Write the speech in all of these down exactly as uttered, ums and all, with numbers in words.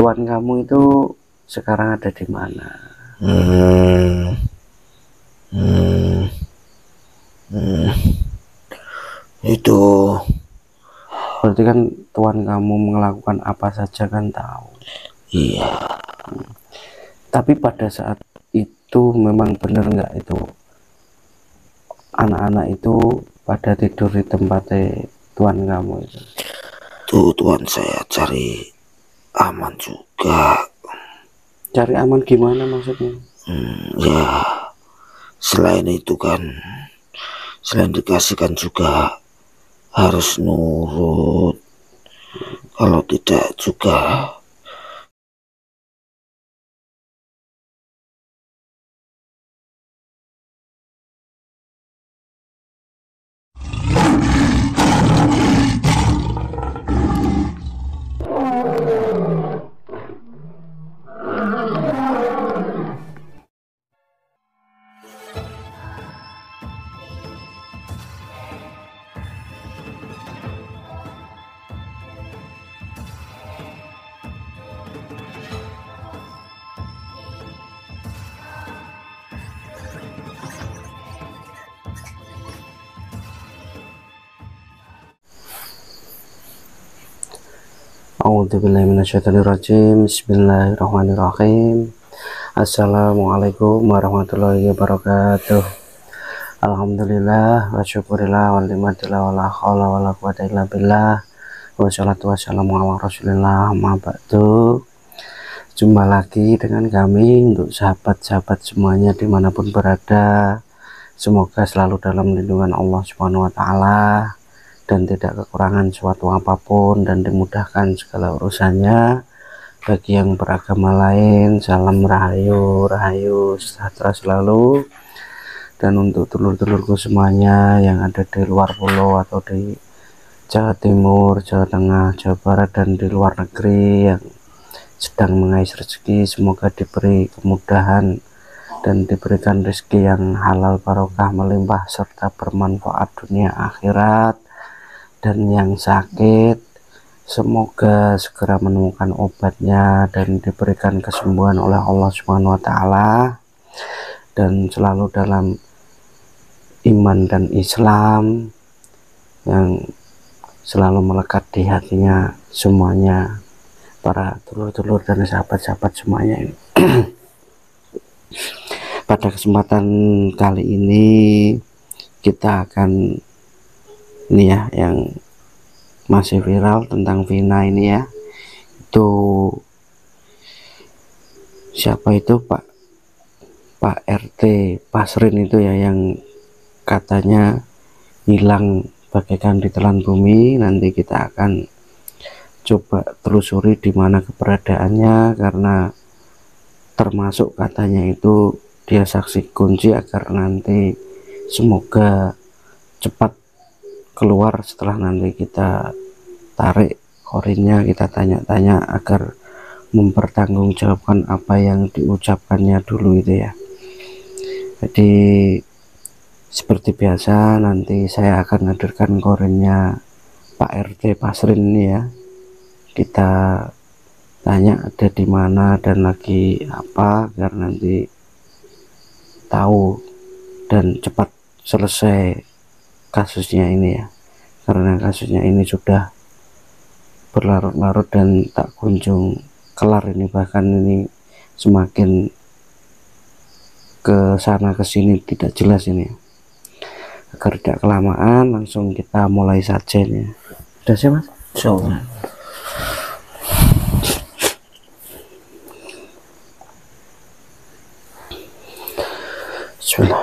Tuhan kamu itu sekarang ada di mana? Hmm. Hmm. Hmm. Itu berarti kan Tuhan kamu melakukan apa saja kan tahu. Iya. Hmm. Tapi pada saat itu memang benar nggak itu anak-anak itu pada tidur di tempatnya Tuhan kamu itu? Tuh Tuhan saya cari aman juga. Cari aman gimana maksudnya? Hmm, ya selain itu kan, selain dikasihkan juga harus nurut, kalau tidak juga A'udzubillahiminasyaitonirrojim. Bismillahirrahmanirrahim. Assalamualaikum warahmatullahi wabarakatuh. Alhamdulillah wa syukurillah wa limadillah wa la khawla wa la quwata illa billah. Wassalatu wassalamu ala rasulillah ma ba'du. Jumpa lagi dengan kami untuk sahabat-sahabat semuanya dimanapun berada. Semoga selalu dalam lindungan Allah subhanahu wa ta'ala dan tidak kekurangan suatu apapun dan dimudahkan segala urusannya bagi yang beragama lain. Salam rahayu rahayu sejahtera selalu. Dan untuk dulur-dulurku semuanya yang ada di luar pulau atau di Jawa Timur, Jawa Tengah, Jawa Barat dan di luar negeri yang sedang mengais rezeki, semoga diberi kemudahan dan diberikan rezeki yang halal barokah melimpah serta bermanfaat dunia akhirat. Dan yang sakit semoga segera menemukan obatnya dan diberikan kesembuhan oleh Allah subhanahu wa ta'ala, dan selalu dalam iman dan Islam yang selalu melekat di hatinya semuanya para dulur-dulur dan sahabat-sahabat semuanya ini. Pada kesempatan kali ini kita akan ini ya yang masih viral tentang Vina ini ya. Itu siapa itu Pak Pak R T Pasren itu ya, yang katanya hilang bagaikan ditelan bumi. Nanti kita akan coba telusuri di mana keberadaannya, karena termasuk katanya itu dia saksi kunci agar nanti semoga cepat keluar setelah nanti kita tarik korinnya, kita tanya-tanya agar mempertanggungjawabkan apa yang diucapkannya dulu itu ya. Jadi seperti biasa nanti saya akan hadirkan korinnya Pak R T Pasren ini ya. Kita tanya ada di mana dan lagi apa agar nanti tahu dan cepat selesai kasusnya ini ya, karena kasusnya ini sudah berlarut-larut dan tak kunjung kelar ini, bahkan ini semakin ke sana ke sini tidak jelas ini. Agar tidak kelamaan langsung kita mulai saja ini. Sudah sih mas? Sudah. Bismillah.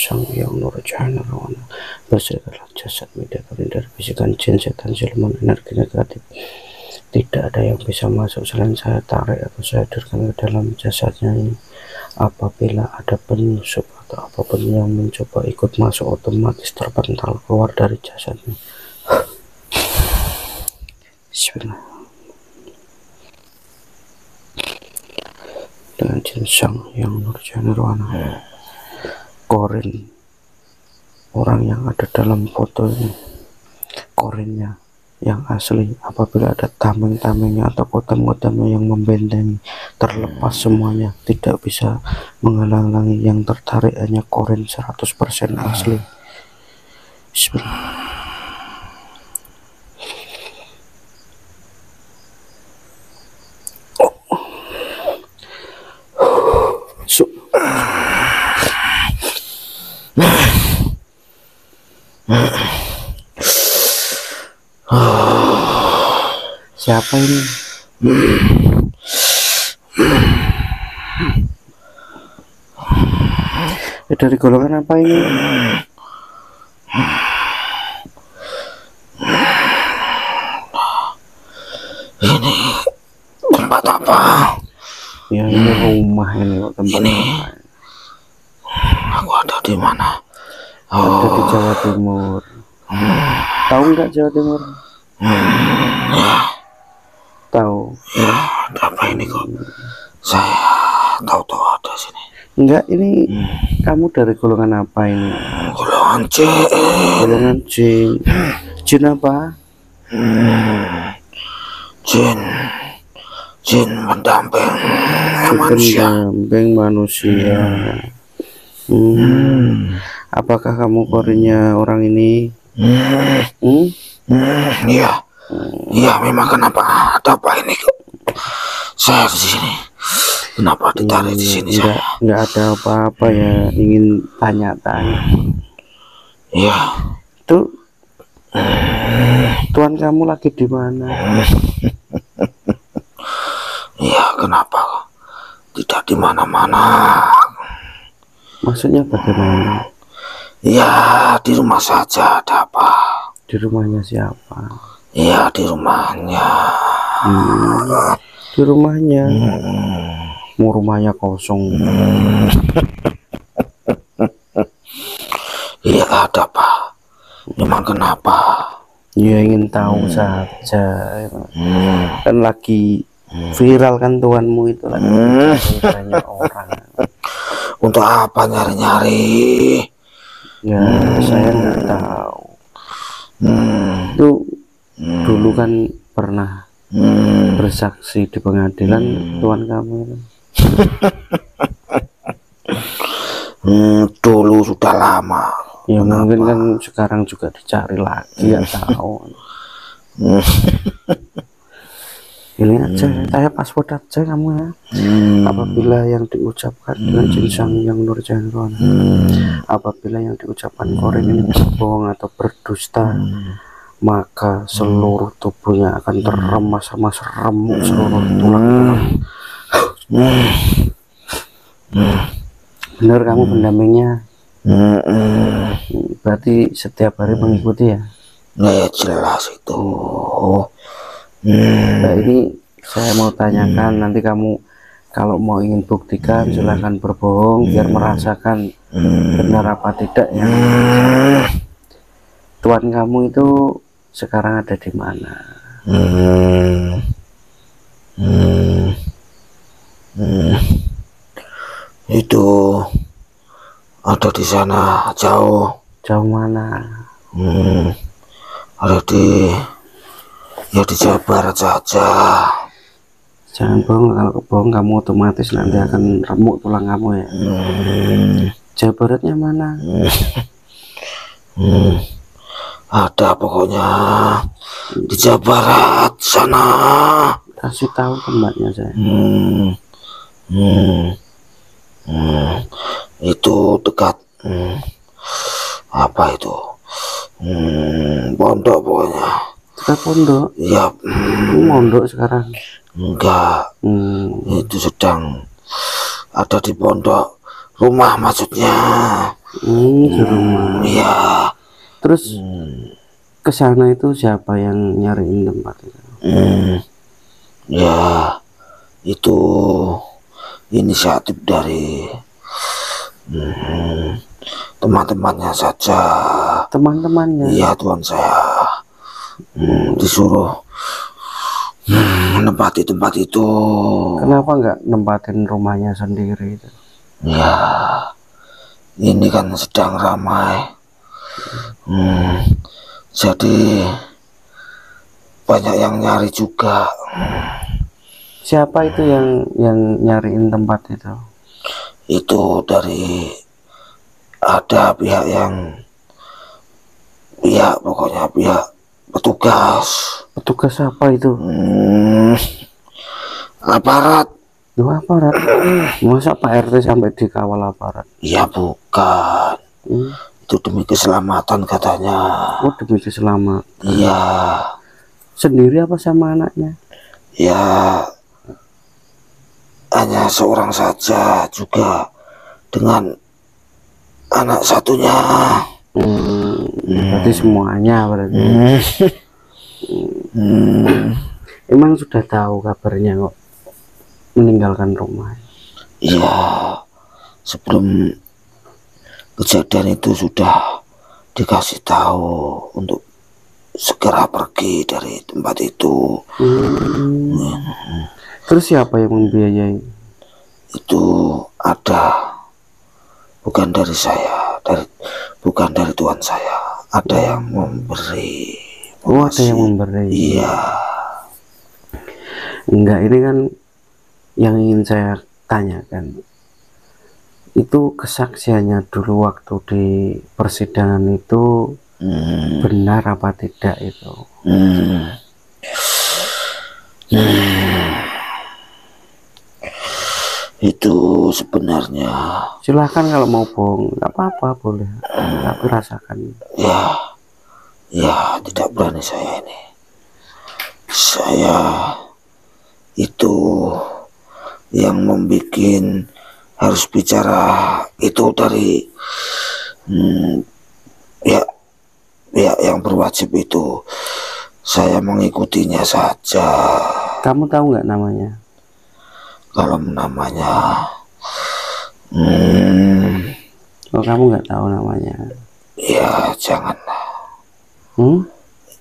Sang Hyang Nur Cahyaning Nirwana beserta jasad media dari bisikan jin setan siluman energi negatif. Tidak ada yang bisa masuk selain saya tarik atau saya hadirkan ke dalam jasadnya ini. Apabila ada penyusup atau apapun yang mencoba ikut masuk otomatis terpental keluar dari jasadnya. Bismillah. Dengan jin Sang Hyang Nur Cahyaning Nirwana. Korin orang yang ada dalam foto ini, korinnya yang asli. Apabila ada tameng-tamengnya atau kotem-kotemnya yang membentengi, terlepas semuanya, tidak bisa menghalang-halangi. Yang tertarik hanya koren seratus persen asli. Bismillah. Siapa ini? Eh, dari golongan apa ini? Ini tempat apa? Ya, ini rumah ini, Pak. Tempat ini. Aku ada di mana? Oh. Ada di Jawa Timur. Hmm. Tahu nggak Jawa Timur? Hmm. Ya. Tahu ya, apa ini kok saya tahu-tahu ada sini. Enggak, ini hmm. kamu dari golongan apa ini? Golongan C. Golongan jin. Jin apa? Hmm. Jin jin pendamping manusia. Pendamping manusia. Hmm. Hmm. Apakah kamu korinnya orang ini? Hmm. Hmm? Hmm. Iya. Iya, memang kenapa? Ada apa ini? Saya ke sini. Kenapa ditarik di sini? Enggak, saya? Enggak ada apa-apa ya. Ingin tanya-tanya. Iya. Tuh, tuan kamu lagi di mana? Iya, kenapa? Tidak di mana-mana. Maksudnya bagaimana? Iya, di rumah saja. Ada apa? Di rumahnya siapa? Iya, di rumahnya. Hmm. Di rumahnya. Hmm. Mau rumahnya kosong. Iya, hmm. ada Pak. Memang kenapa? Ya ingin tahu hmm. saja. Hmm. Kan lagi viral kan tuanmu itu lagi. Hmm. Banyak orang. Untuk apa nyari-nyari? Ya hmm. saya nggak tahu. Hmm. Itu. Hmm. Dulu kan pernah hmm. bersaksi di pengadilan hmm. tuan kamu. hmm, dulu sudah lama. Ya kenapa? Mungkin kan sekarang juga dicari lagi ya tahu. Ini aja, saya password aja kamu ya. Hmm. Apabila yang diucapkan dengan jin Sang Hyang Nur Cahyaning Nirwana. Hmm. Apabila yang diucapkan koren ini berbohong atau berdusta. Hmm. Maka seluruh tubuhnya akan teremas sama remuk seluruh tulang-tulang. Benar kamu pendampingnya? Berarti setiap hari mengikuti ya? Ya jelas itu. Nah, ini saya mau tanyakan, nanti kamu kalau mau ingin buktikan silahkan berbohong biar merasakan benar apa tidak ya. Tuan kamu itu sekarang ada di mana? Hmm. Hmm. Hmm. Itu ada di sana jauh. Jauh mana? Hmm. Ada di ya di Jawa Barat saja. Jangan bohong, kalau bohong kamu otomatis nanti akan remuk tulang kamu ya. Hmm. Jawa Baratnya mana? Hmm. Ada pokoknya di Jawa Barat sana. Kasih tahu tempatnya saya. Hmm. Hmm. Hmm. Itu dekat hmm. apa itu? Hmm. Pondok pokoknya. Dekat pondok? Ya. Hmm. Pondok sekarang? Enggak. Hmm. Itu sedang ada di pondok rumah maksudnya. Hmm. Di rumah. Iya. Terus hmm. ke sana itu siapa yang nyariin tempat itu? Hmm. Ya, itu inisiatif dari hmm, teman-temannya saja. Teman-temannya? Iya, tuan saya hmm, disuruh hmm, menempati tempat itu. Kenapa nggak nempatin rumahnya sendiri itu? Ya, ini kan sedang ramai. Hmm, jadi banyak yang nyari juga. Siapa itu yang yang nyariin tempat itu? Itu dari ada pihak yang pihak pokoknya pihak petugas. Petugas apa itu? Hmm, aparat. Duh, aparat. Masa Pak R T sampai dikawal aparat? Ya bukan. Hmm. Itu demi keselamatan katanya. Oh, demi keselamatan. Iya. Sendiri apa sama anaknya? Ya hanya seorang saja, juga dengan anak satunya. Hmm. Berarti semuanya berarti. Hmm. Hmm. Emang sudah tahu kabarnya kok meninggalkan rumah? Iya, sebelum kejadian itu sudah dikasih tahu untuk segera pergi dari tempat itu. Hmm. Hmm. Terus siapa yang membiayai? Itu ada, bukan dari saya, dari bukan dari Tuhan saya. Ada yang memberi. Oh, ada yang memberi. Iya. Enggak, ini kan yang ingin saya tanyakan itu kesaksiannya dulu waktu di persidangan itu. Hmm. Benar apa tidak itu? Hmm. Hmm. Itu sebenarnya silahkan kalau mau bohong, nggak apa-apa, boleh. Hmm. Tapi rasakan. Ya, ya tidak berani saya ini. Saya itu yang membuat harus bicara itu dari hmm, ya ya yang berwajib itu. Saya mengikutinya saja. Kamu tahu nggak namanya? Kalau namanya hmm, oh, kamu nggak tahu namanya? Ya janganlah. Hmm?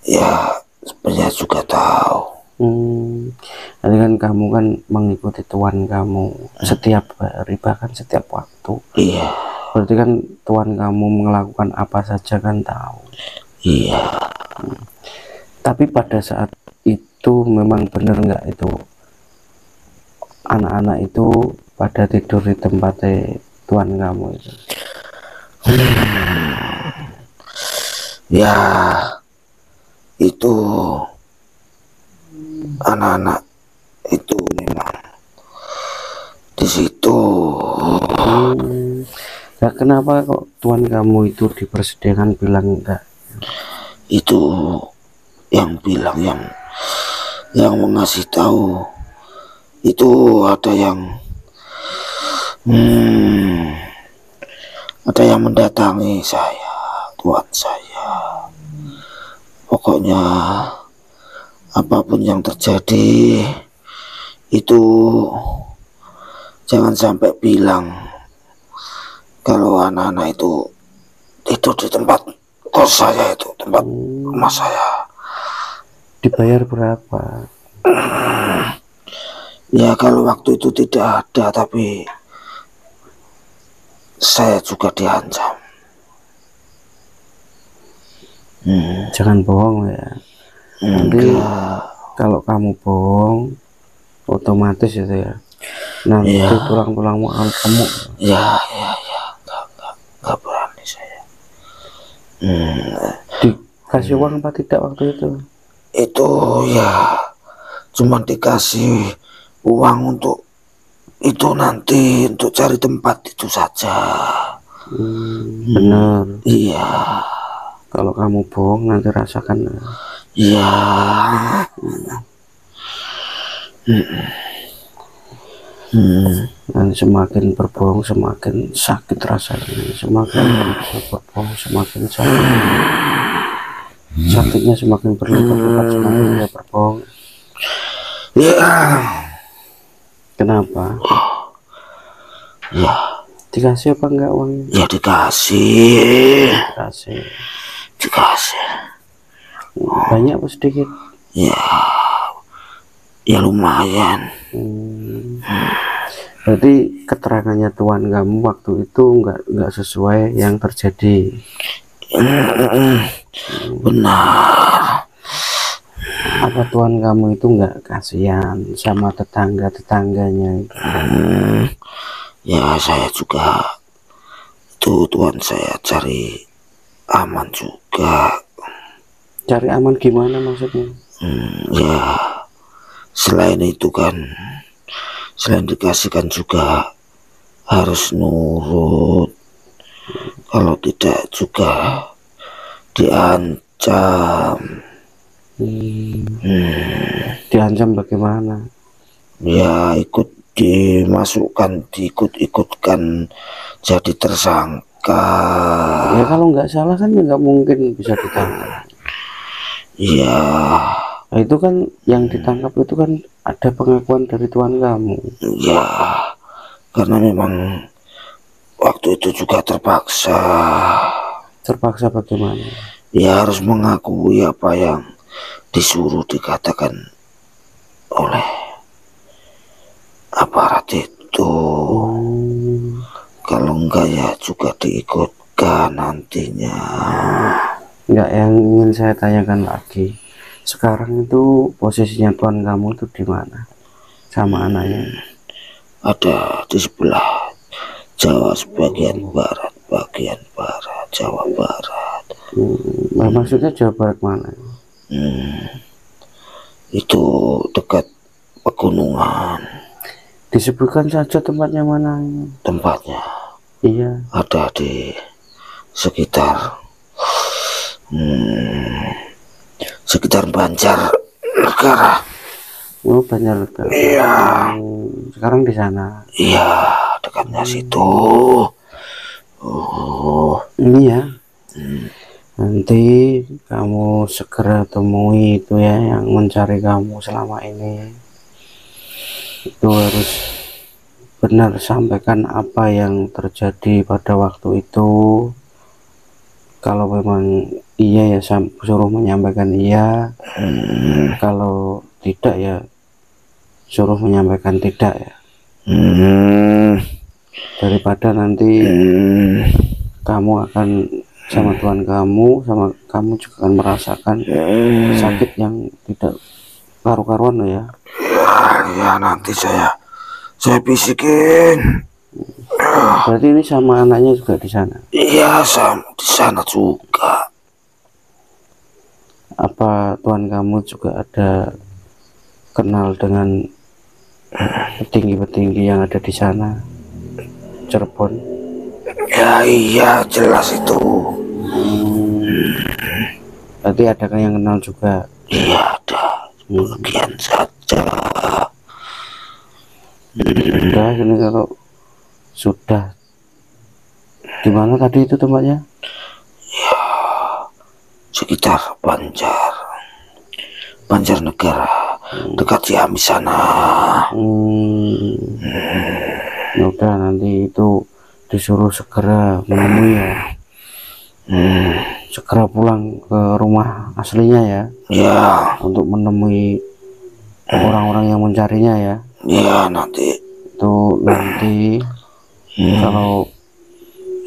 Ya sebenarnya juga tahu. Hmm, jadi kan kamu kan mengikuti Tuhan kamu setiap hari, bahkan setiap waktu. Iya. Berarti kan Tuhan kamu melakukan apa saja kan tahu. Iya. Hmm. Tapi pada saat itu memang benar nggak itu anak-anak itu pada tidur di tempatnya Tuhan kamu itu? Hmm. Ya itu anak-anak itu memang di situ. Hmm. Nah, kenapa kok Tuhan kamu itu di persidangan bilang enggak? Itu yang bilang, yang yang mengasih tahu itu ada yang hmm, ada yang mendatangi saya, Tuhan saya. Pokoknya apapun yang terjadi itu jangan sampai bilang kalau anak-anak itu tidur di tempat kos saya itu, tempat rumah saya. Dibayar berapa? Ya kalau waktu itu tidak ada, tapi saya juga diancam. Hmm. Jangan bohong ya. Nanti kalau kamu bohong otomatis itu ya nanti ya. Tulang-tulangmu amuk. Ya ya ya nggak nggak nggak berani saya. Hmm. Dikasih hmm. uang apa tidak waktu itu? Itu ya cuman dikasih uang untuk itu nanti untuk cari tempat itu saja. Hmm, benar. Hmm. Iya. Kalau kamu bohong nanti rasakan. Iya. Hmm. Hmm. Dan semakin berbohong semakin sakit rasanya, semakin hmm. berbohong semakin sakit. Hmm. Sakitnya semakin berlipat-lipat semakin dia berbohong. Iya. Kenapa? Ya. Dikasih apa enggak uangnya? Ya dikasih. Dikasih. Dikasih. Banyak apa sedikit? Ya, ya lumayan. Hmm. Berarti keterangannya Tuhan kamu waktu itu nggak nggak sesuai yang terjadi. Benar. Apa Tuhan kamu itu nggak kasihan sama tetangga-tetangganya? Ya saya juga itu Tuhan, saya cari aman juga. Cari aman gimana maksudnya? Hmm, ya selain itu kan, selain dikasihkan juga harus nurut, kalau tidak juga diancam. Hmm. Hmm. Diancam bagaimana? Ya ikut dimasukkan, diikut-ikutkan jadi tersangka. Ya kalau nggak salah kan nggak mungkin bisa ditangkap. Iya. Nah, itu kan yang ditangkap itu kan ada pengakuan dari Tuhan kamu. Iya. Karena memang waktu itu juga terpaksa. Terpaksa bagaimana? Ya harus mengakui apa yang disuruh dikatakan oleh aparat itu. Oh. Kalau enggak ya juga diikutkan nantinya. Enggak, yang ingin saya tanyakan lagi, sekarang itu posisinya Tuhan kamu itu di mana sama anaknya? Ada di sebelah Jawa sebagian barat, bagian barat Jawa Barat. Hmm. Nah, maksudnya Jawa Barat mana? Hmm. Itu dekat pegunungan. Disebutkan saja tempatnya mana? Tempatnya? Iya. Ada di sekitar hmm, sekitar Banjarnegara. Oh, Banjarnegara. Iya. Sekarang di sana. Iya, dekatnya hmm. situ. Oh. Iya. Hmm. Nanti kamu segera temui itu ya, yang mencari kamu selama ini. Itu harus benar sampaikan apa yang terjadi pada waktu itu. Kalau memang iya ya suruh menyampaikan iya, hmm. kalau tidak ya suruh menyampaikan tidak ya. Hmm. Daripada nanti hmm. kamu akan sama Tuhan kamu, sama kamu juga akan merasakan hmm. sakit yang tidak karu-karuan ya. Ya nanti saya saya bisikin. Berarti ini sama anaknya juga di sana? Iya, sama di sana juga. Apa Tuhan kamu juga ada kenal dengan petinggi-petinggi yang ada di sana Cirebon? Ya iya jelas itu. Hmm. Berarti ada yang kenal juga? Iya ada. Bagian saja. Sudah ini kalau sudah di mana tadi itu tempatnya? Ya sekitar Banjar, Banjarnegara, hmm. dekat Ciamis sana. Hmm. Hmm. Udah nanti itu disuruh segera menemui ya. Hmm. Segera pulang ke rumah aslinya ya. Ya. Untuk menemui orang-orang yang mencarinya ya. Ya nanti itu nanti hmm. kalau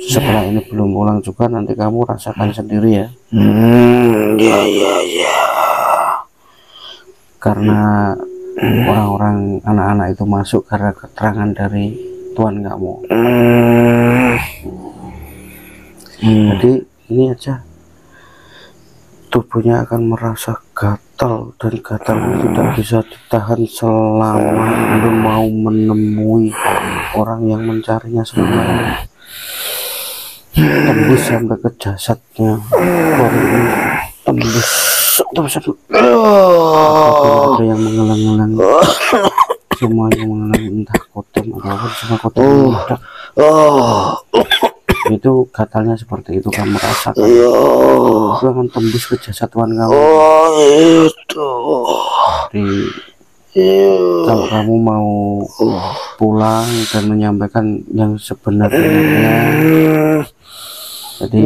setelah ini belum pulang juga nanti kamu rasakan sendiri ya. Hmm, ya ya ya. Karena orang-orang hmm. anak-anak itu masuk karena keterangan dari Tuhan kamu. Hmm. Hmm. Jadi ini aja tubuhnya akan merasa gatal, dan gatalnya tidak bisa ditahan selama belum mau menemui orang yang mencarinya sebenarnya. Tembus sampai ke jasadnya, tembus terus ada yang mengelang-elang, semuanya mengelang, entah kotem atau apa, semua kotem meledak. Itu gatalnya seperti itu kamu rasakan. Itu akan tembus ke jasad Tuhan kamu. Oh, itu. Jadi, kalau kamu mau pulang dan menyampaikan yang sebenarnya, jadi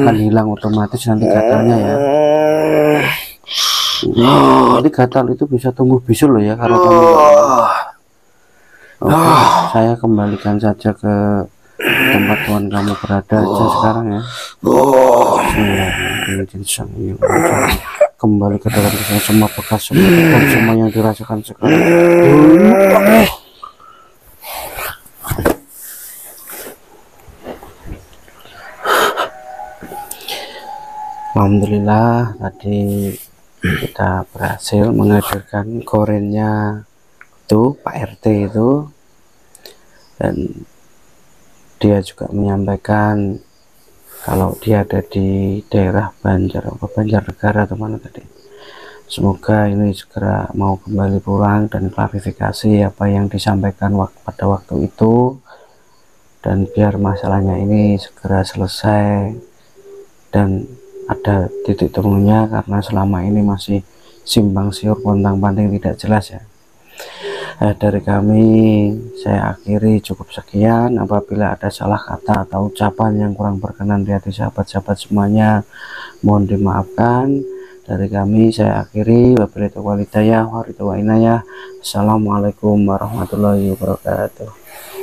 akan hilang otomatis nanti gatalnya ya. Jadi gatal itu bisa tumbuh bisul loh ya kalau kamu. Oke, saya kembalikan saja ke tempat Tuhan kamu berada aja sekarang ya. Oh. kembali ke dalam kesana, semua bekas, semua bekas, semua yang dirasakan sekarang. Alhamdulillah tadi kita berhasil menghadirkan korennya itu Pak R T itu, dan dia juga menyampaikan kalau dia ada di daerah Banjar apa Banjarnegara teman tadi. Semoga ini segera mau kembali pulang dan klarifikasi apa yang disampaikan wak pada waktu itu, dan biar masalahnya ini segera selesai dan ada titik temunya, karena selama ini masih simpang siur, pontang-panting, tidak jelas ya. Eh, dari kami saya akhiri cukup sekian. Apabila ada salah kata atau ucapan yang kurang berkenan di hati sahabat-sahabat semuanya, mohon dimaafkan. Dari kami saya akhiri, wabillahi taufiq wal hidayah, wa ridwaniyah. Assalamualaikum warahmatullahi wabarakatuh.